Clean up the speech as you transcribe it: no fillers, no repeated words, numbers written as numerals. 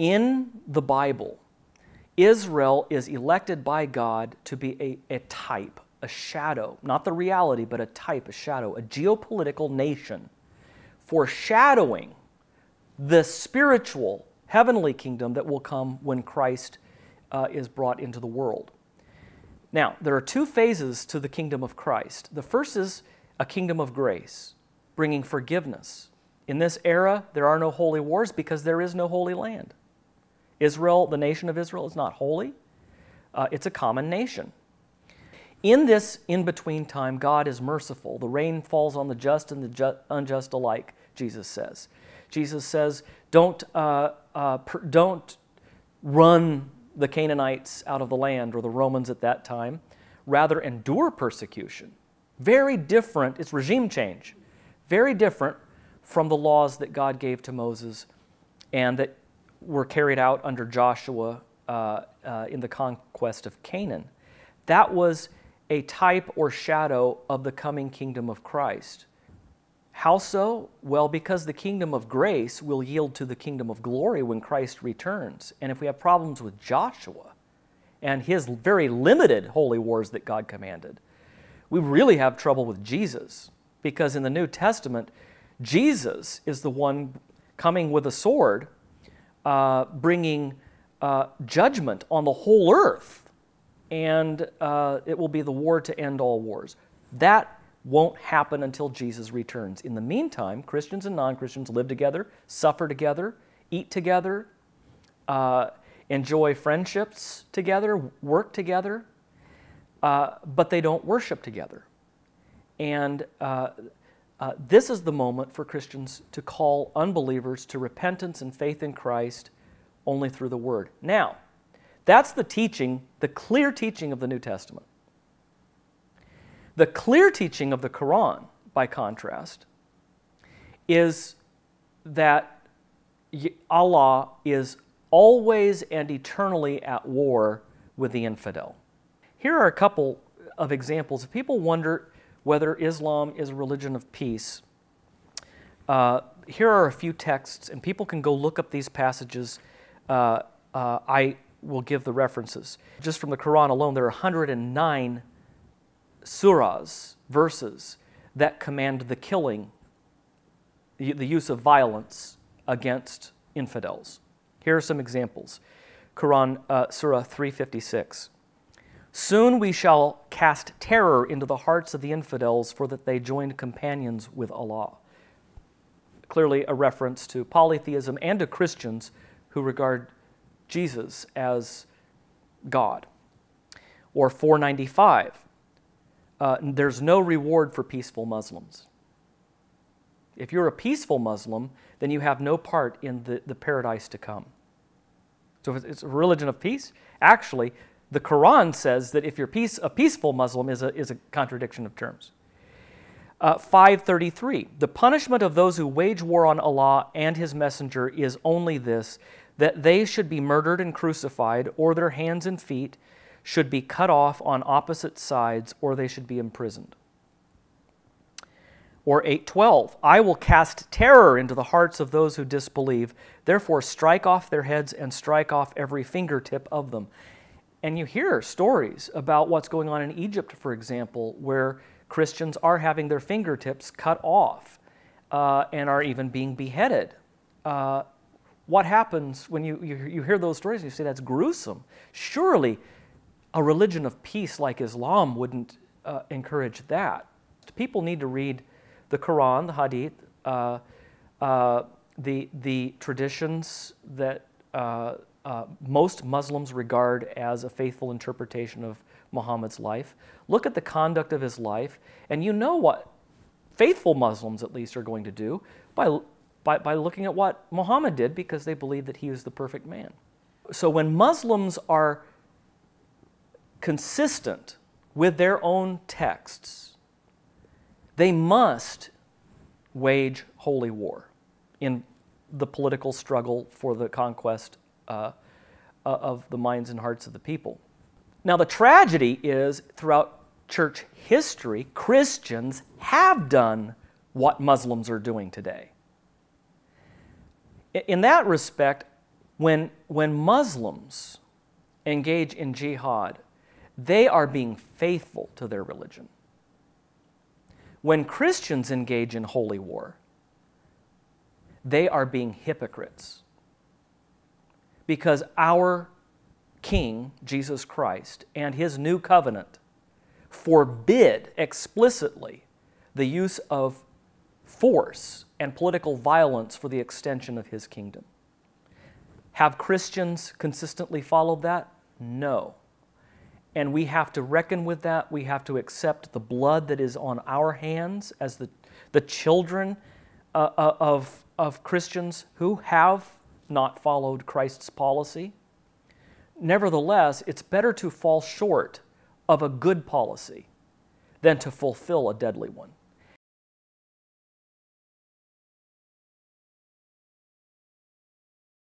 In the Bible, Israel is elected by God to be a type, a shadow, not the reality, but a type, a shadow, a geopolitical nation, foreshadowing the spiritual heavenly kingdom that will come when Christ is brought into the world. Now, there are two phases to the kingdom of Christ. The first is a kingdom of grace, bringing forgiveness. In this era, there are no holy wars because there is no holy land. Israel, the nation of Israel, is not holy. It's a common nation. In this in-between time, God is merciful. The rain falls on the just and the unjust alike, Jesus says. Jesus says, don't run the Canaanites out of the land, or the Romans at that time. Rather, endure persecution. Very different. It's regime change. Very different from the laws that God gave to Moses and that were carried out under Joshua in the conquest of Canaan. That was a type or shadow of the coming kingdom of Christ. How so? Well, because the kingdom of grace will yield to the kingdom of glory when Christ returns. And if we have problems with Joshua and his very limited holy wars that God commanded, we really have trouble with Jesus, because in the New Testament, Jesus is the one coming with a sword, bringing judgment on the whole earth, and it will be the war to end all wars. That won't happen until Jesus returns. In the meantime, Christians and non-Christians live together, suffer together, eat together, enjoy friendships together, work together, but they don't worship together. And this is the moment for Christians to call unbelievers to repentance and faith in Christ only through the Word. Now, that's the teaching, the clear teaching of the New Testament. The clear teaching of the Koran, by contrast, is that Allah is always and eternally at war with the infidel. Here are a couple of examples. If people wonder whether Islam is a religion of peace, here are a few texts, and people can go look up these passages. I will give the references. Just from the Quran alone, there are 109 surahs, verses, that command the killing, the use of violence against infidels. Here are some examples. Quran, Surah 356. Soon we shall cast terror into the hearts of the infidels, for that they joined companions with Allah. Clearly a reference to polytheism and to Christians who regard Jesus as God. Or 495. There's no reward for peaceful Muslims. If you're a peaceful Muslim, then you have no part in the paradise to come. So if it's a religion of peace, actually, the Quran says that if you're a peaceful Muslim is a contradiction of terms. 533, the punishment of those who wage war on Allah and His Messenger is only this, that they should be murdered and crucified, or their hands and feet should be cut off on opposite sides, or they should be imprisoned. Or 812, I will cast terror into the hearts of those who disbelieve, therefore strike off their heads and strike off every fingertip of them. And you hear stories about what's going on in Egypt, for example, where Christians are having their fingertips cut off and are even being beheaded. What happens when you hear those stories and you say, that's gruesome? Surely a religion of peace like Islam wouldn't encourage that. People need to read the Quran, the Hadith, the traditions that most Muslims regard as a faithful interpretation of Muhammad's life. Look at the conduct of his life, and you know what faithful Muslims, at least, are going to do by looking at what Muhammad did, because they believe that he was the perfect man. So when Muslims are consistent with their own texts, they must wage holy war in the political struggle for the conquest of the minds and hearts of the people. Now, the tragedy is, throughout church history, Christians have done what Muslims are doing today. In that respect, When Muslims engage in jihad, they are being faithful to their religion. When Christians engage in holy war, they are being hypocrites. Because our King, Jesus Christ, and his new covenant forbid explicitly the use of force and political violence for the extension of his kingdom. Have Christians consistently followed that? No. And we have to reckon with that. We have to accept the blood that is on our hands as the children of Christians who have not followed Christ's policy. Nevertheless, it's better to fall short of a good policy than to fulfill a deadly one.